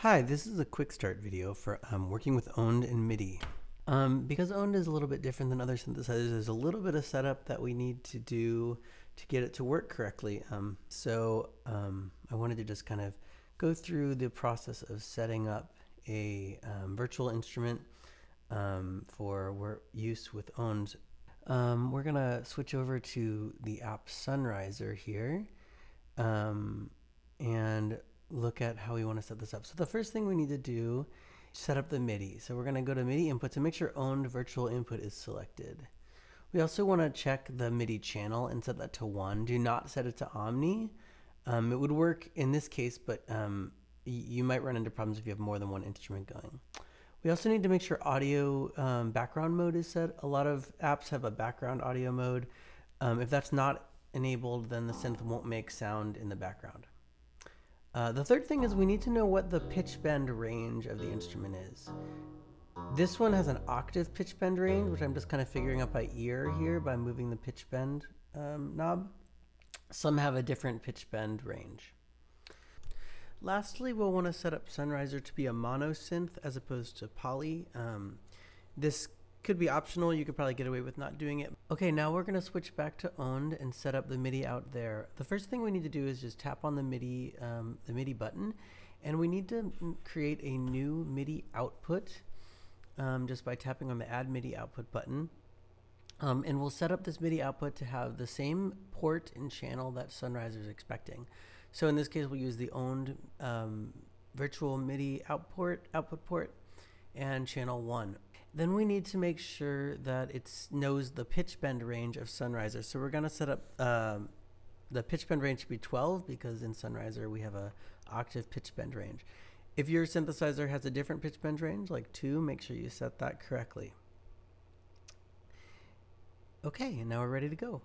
Hi, this is a quick start video for working with Ondes and MIDI. Because Ondes is a little bit different than other synthesizers, there's a little bit of setup that we need to do to get it to work correctly. I wanted to just kind of go through the process of setting up a virtual instrument for use with Ondes. We're going to switch over to the app Sunrizer here and look at how we want to set this up. So the first thing we need to do is set up the MIDI. So we're going to go to MIDI inputs and make sure Ondes virtual input is selected. We also want to check the MIDI channel and set that to 1. Do not set it to Omni. It would work in this case, but you might run into problems if you have more than one instrument going. We also need to make sure audio background mode is set. A lot of apps have a background audio mode. If that's not enabled, then the synth won't make sound in the background. The third thing is we need to know what the pitch bend range of the instrument is. This one has an octave pitch bend range, which I'm just kind of figuring out by ear here by moving the pitch bend knob. Some have a different pitch bend range. Lastly, we'll want to set up Sunrizer to be a mono synth as opposed to poly. This could be optional. You could probably get away with not doing it. Okay, now we're going to switch back to Ondes and set up the MIDI out there. The first thing we need to do is just tap on the MIDI button, and we need to create a new MIDI output just by tapping on the Add MIDI Output button. And we'll set up this MIDI output to have the same port and channel that Sunrizer is expecting. So in this case, we'll use the Ondes virtual MIDI output port and channel 1. Then we need to make sure that it knows the pitch bend range of Sunrizer. So we're going to set up the pitch bend range to be 12 because in Sunrizer we have an octave pitch bend range. If your synthesizer has a different pitch bend range, like 2, make sure you set that correctly. Okay, and now we're ready to go.